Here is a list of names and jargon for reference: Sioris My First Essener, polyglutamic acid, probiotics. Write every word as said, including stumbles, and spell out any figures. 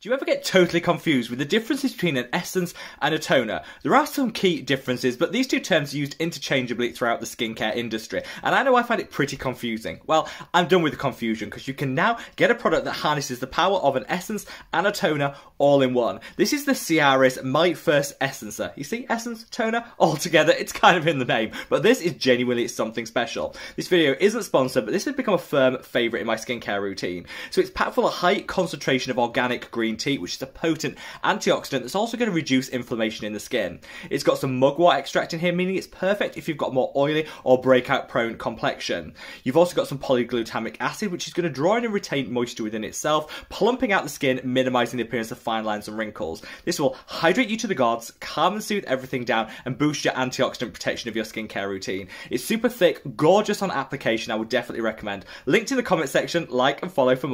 Do you ever get totally confused with the differences between an essence and a toner? There are some key differences, but these two terms are used interchangeably throughout the skincare industry, and I know I find it pretty confusing. Well, I'm done with the confusion, because you can now get a product that harnesses the power of an essence and a toner all in one. This is the Sioris My First Essener. You see, essence, toner, all together, it's kind of in the name, but this is genuinely something special. This video isn't sponsored, but this has become a firm favourite in my skincare routine. So it's packed full of high concentration of organic green tea, which is a potent antioxidant that's also going to reduce inflammation in the skin. It's got some mugwort extract in here, meaning it's perfect if you've got more oily or breakout prone complexion. You've also got some polyglutamic acid, which is going to draw in and retain moisture within itself, plumping out the skin, minimising the appearance of fine lines and wrinkles. This will hydrate you to the gods, calm and soothe everything down, and boost your antioxidant protection of your skincare routine. It's super thick, gorgeous on application. I would definitely recommend. Link to the comment section, like and follow for more.